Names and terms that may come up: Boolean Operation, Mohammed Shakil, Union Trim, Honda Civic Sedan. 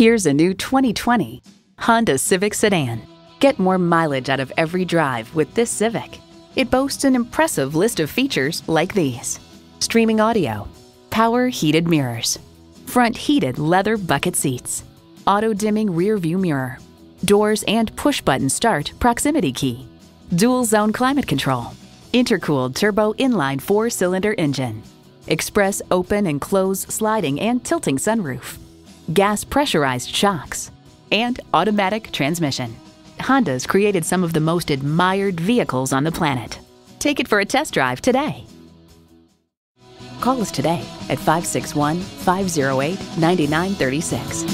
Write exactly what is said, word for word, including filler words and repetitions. Here's a new twenty twenty Honda Civic Sedan. Get more mileage out of every drive with this Civic. It boasts an impressive list of features like these: streaming audio, power heated mirrors, front heated leather bucket seats, auto dimming rear view mirror, doors and push button start proximity key, dual zone climate control, intercooled turbo inline four cylinder engine, express open and close sliding and tilting sunroof, gas pressurized shocks, and automatic transmission. Honda's created some of the most admired vehicles on the planet. Take it for a test drive today. Call us today at five six one, five zero eight, nine nine three six.